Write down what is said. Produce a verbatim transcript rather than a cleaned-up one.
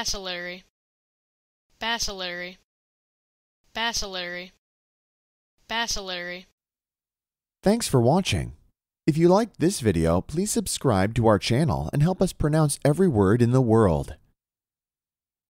Bacillary, bacillary, bacillary, bacillary. Thanks for watching. If you liked this video, please subscribe to our channel and help us pronounce every word in the world.